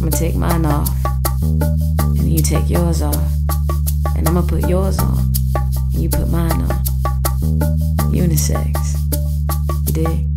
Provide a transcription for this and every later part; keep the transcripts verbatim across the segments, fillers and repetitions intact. I'm gonna take mine off, and you take yours off, and I'm gonna put yours on, and you put mine on. Unisex, you dig?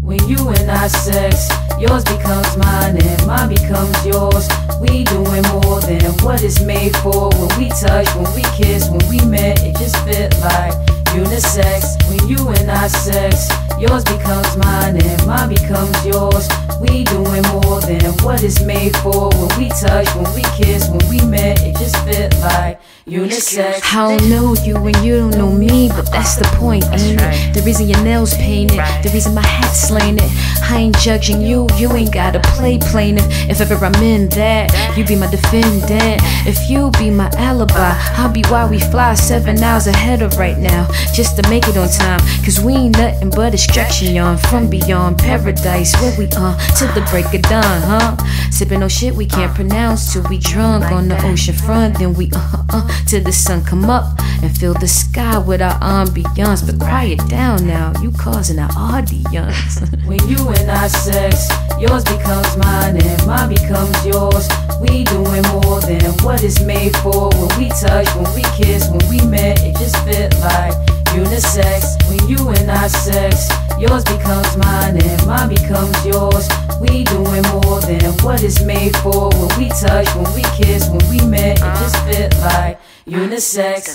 When you and I sex, yours becomes mine and mine becomes yours. We doing more than what it's made for. When we touch, when we kiss, when we met, it just fit like unisex. When you and I sex, yours becomes mine and mine becomes yours. We doing more than what it's made for. When we touch, when we kiss, when we met, it just fit like unisex. I don't know you and you don't know me, but that's the point, ain't it? The reason your nails painted, the reason my hat's slaying it. I ain't judging you, you ain't gotta play plaintiff. If ever I'm in that, you be my defendant. If you be my alibi, I'll be why we fly seven hours ahead of right now, just to make it on time. Cause we ain't nothing but distraction, y'all. From beyond paradise, where we are, to the break of dawn, huh? Sipping on shit we can't pronounce till we drunk on the ocean front. Then we uh uh till the sun come up and fill the sky with our ambiance. But quiet down now, you causing our audience. When you and I sex, yours becomes mine and mine becomes yours. We doing more than what it's made for. When we touch, when we kiss, when we met, it just fit like unisex. When you and I sex, yours becomes mine and mine becomes yours. We doing more than what it's made for. When we touch, when we kiss, when we met, it just fit like unisex.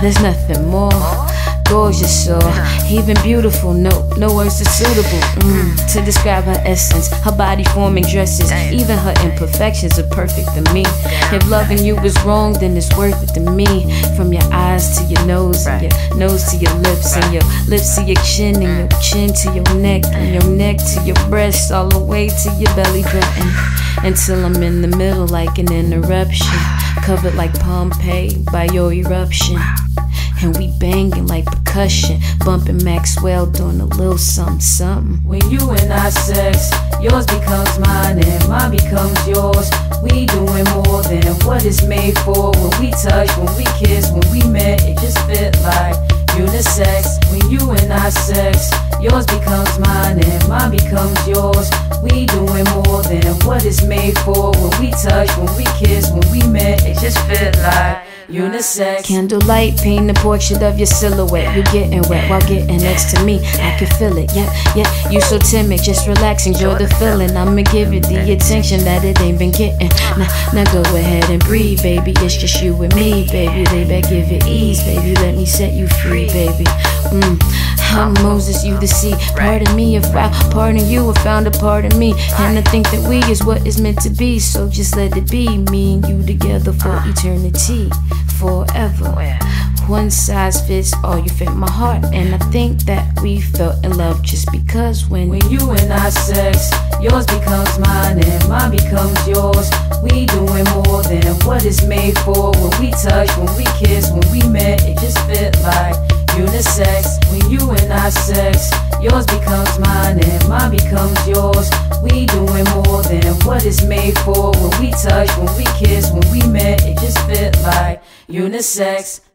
There's nothing more gorgeous or even beautiful, no, no words are suitable mm, to describe her essence, her body form and dresses. Even her imperfections are perfect to me. If loving you is wrong, then it's worth it to me. From your eyes to your nose, and your nose to your lips, and your lips to your chin, and your chin to your neck, and your neck to your breasts, all the way to your belly button, until I'm in the middle like an interruption, covered like Pompeii by your eruption. And we banging like percussion, bumping Maxwell, doing a little something, something. When you and I sex, yours becomes mine and mine becomes yours. We doing more than what it's made for. When we touch, when we kiss, when we met, it just fit like unisex. When you and I sex, yours becomes mine and mine becomes yours. We doing more than what it's made for. When we touch, when we kiss, when we met, it just fit like unisex. Candlelight paint a portrait of your silhouette. You getting wet while getting next to me. I can feel it, yeah, yeah. You so timid, just relax, enjoy the feeling. I'ma give it the attention that it ain't been getting. Now, now go ahead and breathe, baby. It's just you and me, baby. Lay back, give it ease, baby. Let me set you free, baby. Mm. I'm Moses, you the sea. Pardon me if I pardon you, I found a part of me. And I think that we is what is meant to be. So just let it be, me and you together for eternity. Forever, one size fits all, you fit my heart. And I think that we fell in love just because when When you and I sex, yours becomes mine and mine becomes yours. We doing more than what it's made for. When we touch, when we kiss, when we met, it just fit like unisex. When you and I sex, yours becomes mine and mine becomes yours. We doing more than what it's made for. When we touch, when we kiss, when we met, it just fit like unisex.